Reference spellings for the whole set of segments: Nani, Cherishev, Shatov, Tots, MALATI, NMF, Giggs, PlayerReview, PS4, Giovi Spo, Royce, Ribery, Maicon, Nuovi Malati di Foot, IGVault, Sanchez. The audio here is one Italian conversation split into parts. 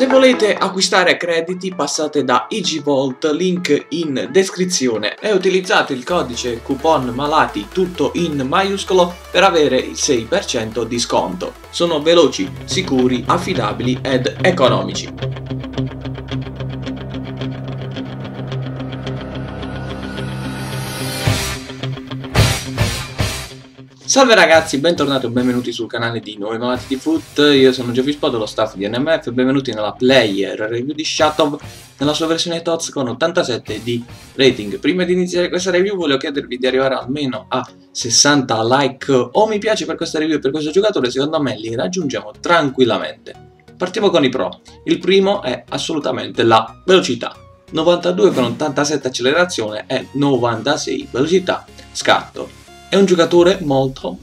Se volete acquistare crediti passate da IGVault, link in descrizione, e utilizzate il codice coupon MALATI tutto in maiuscolo per avere il 6% di sconto. Sono veloci, sicuri, affidabili ed economici. Salve ragazzi, bentornati o benvenuti sul canale di Nuovi Malati di Foot. Io sono Giovi Spo dello staff di NMF, benvenuti nella player review di Shatov nella sua versione Tots con 87 di rating. Prima di iniziare questa review voglio chiedervi di arrivare almeno a 60 like o mi piace per questa review e per questo giocatore, secondo me li raggiungiamo tranquillamente. Partiamo con i pro. Il primo è assolutamente la velocità, 92 con 87 accelerazione e 96 velocità scatto. È un giocatore molto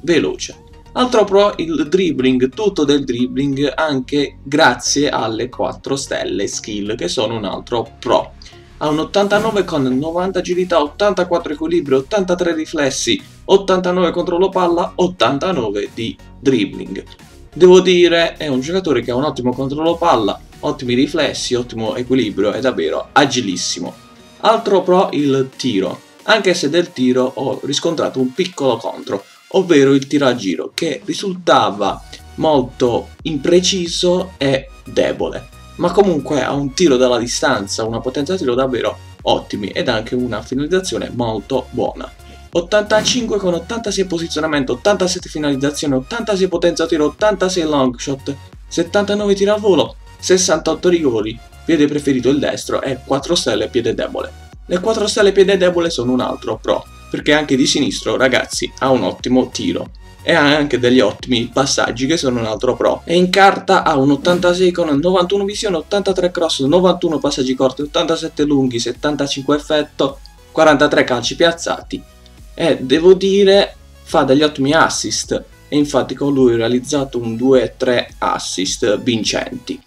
veloce. Altro pro, il dribbling, tutto del dribbling anche grazie alle 4 stelle skill che sono un altro pro. Ha un 89 con 90 agilità, 84 equilibrio, 83 riflessi, 89 controllo palla, 89 di dribbling. Devo dire, è un giocatore che ha un ottimo controllo palla, ottimi riflessi, ottimo equilibrio, è davvero agilissimo. Altro pro, il tiro. Anche se del tiro ho riscontrato un piccolo contro, ovvero il tiro a giro, che risultava molto impreciso e debole. Ma comunque ha un tiro dalla distanza, una potenza di tiro davvero ottimi ed anche una finalizzazione molto buona. 85 con 86 posizionamento, 87 finalizzazione, 86 potenza tiro, 86 long shot, 79 tiro a volo, 68 rigori, piede preferito il destro e 4 stelle piede debole. Le 4 stelle piede debole sono un altro pro, perché anche di sinistro, ragazzi, ha un ottimo tiro. E ha anche degli ottimi passaggi che sono un altro pro. E in carta ha un 86 con 91 visione, 83 cross, 91 passaggi corti, 87 lunghi, 75 effetto, 43 calci piazzati. E devo dire, fa degli ottimi assist. E infatti con lui ho realizzato un 2-3 assist vincenti.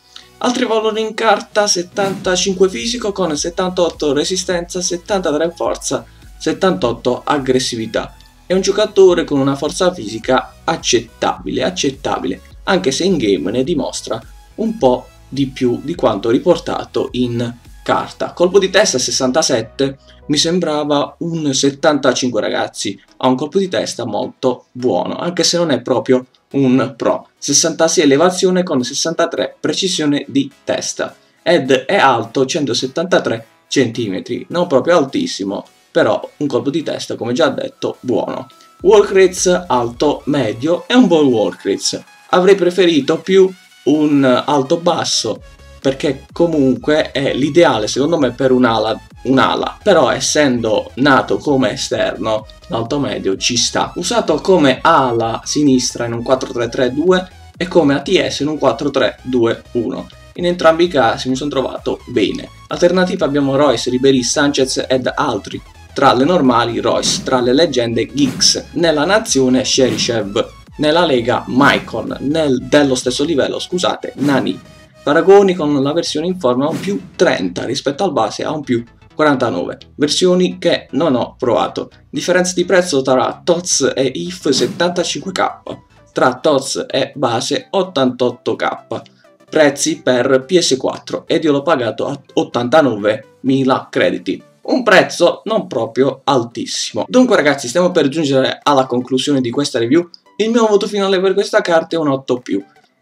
Altri valori in carta, 75 fisico con 78 resistenza, 73 forza, 78 aggressività. È un giocatore con una forza fisica accettabile, anche se in game ne dimostra un po' di più di quanto riportato in carta. Colpo di testa 67, mi sembrava un 75 ragazzi, ha un colpo di testa molto buono, anche se non è proprio un pro. 66 elevazione con 63 precisione di testa ed è alto 173 cm, non proprio altissimo, però un colpo di testa come già detto buono. Walk rates alto medio, è un buon walk rates, avrei preferito più un alto basso perché comunque è l'ideale secondo me per un'ala, però essendo nato come esterno l'alto medio ci sta. Usato come ala sinistra in un 4-3-3-2 e come ATS in un 4-3-2-1, in entrambi i casi mi sono trovato bene. Alternative abbiamo Royce, Ribery, Sanchez ed altri, tra le normali Royce, tra le leggende Giggs, nella nazione Cherishev, nella lega Maicon, dello stesso livello scusate Nani. Paragoni con la versione in forma a un più 30 rispetto al base a un più 49, versioni che non ho provato. Differenza di prezzo tra Tots e IF 75k, tra Tots e base 88k, prezzi per PS4 ed io l'ho pagato a 89.000 crediti. Un prezzo non proprio altissimo. Dunque ragazzi, stiamo per giungere alla conclusione di questa review. Il mio voto finale per questa carta è un 8+.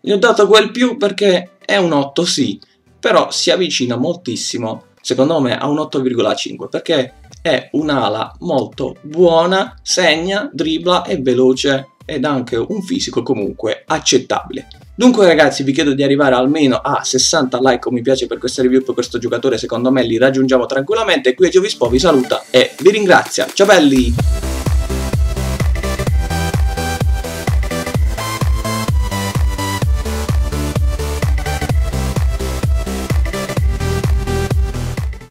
Gli ho dato quel più perché è un 8 sì, però si avvicina moltissimo secondo me a un 8,5 perché è un'ala molto buona, segna, dribbla, è veloce ed ha anche un fisico comunque accettabile. Dunque ragazzi, vi chiedo di arrivare almeno a 60 like o mi piace per questa review per questo giocatore, secondo me li raggiungiamo tranquillamente. Qui è Giovi Spo, vi saluta e vi ringrazia. Ciao belli!